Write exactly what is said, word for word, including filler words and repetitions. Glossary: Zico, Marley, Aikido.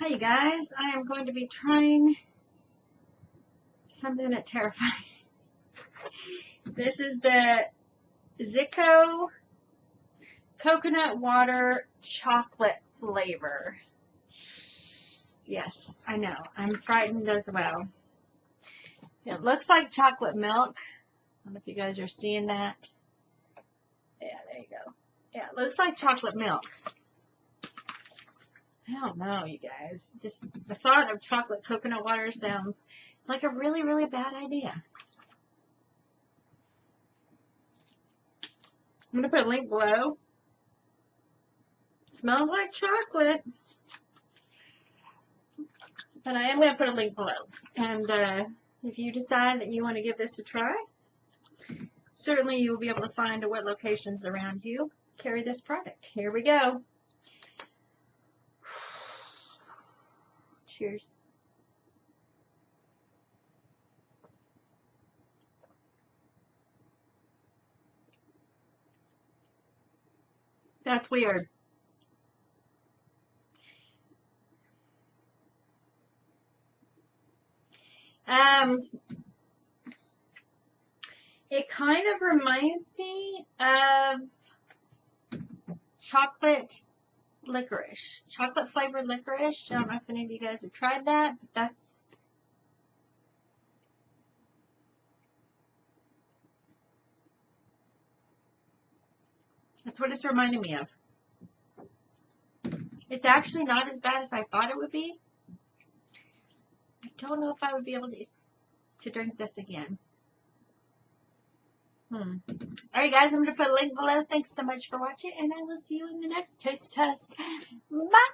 Hi you guys, I am going to be trying something that terrifies. This is the Zico coconut water chocolate flavor. Yes, I know, I'm frightened as well. It looks like chocolate milk. I don't know if you guys are seeing that. Yeah, there you go. Yeah, it looks like chocolate milk. I don't know, you guys. Just the thought of chocolate coconut water sounds like a really, really bad idea. I'm going to put a link below. It smells like chocolate. But I am going to put a link below. And uh, if you decide that you want to give this a try, certainly you'll be able to find what locations around you carry this product. Here we go. Cheers. That's weird. Um, it kind of reminds me of chocolate licorice, chocolate flavored licorice. I don't know if any of you guys have tried that, but that's that's what it's reminding me of. It's actually not as bad as I thought it would be. I don't know if I would be able to to drink this again. Hmm. Alright guys, I'm going to put a link below. Thanks so much for watching, and I will see you in the next Taste Test. Bye!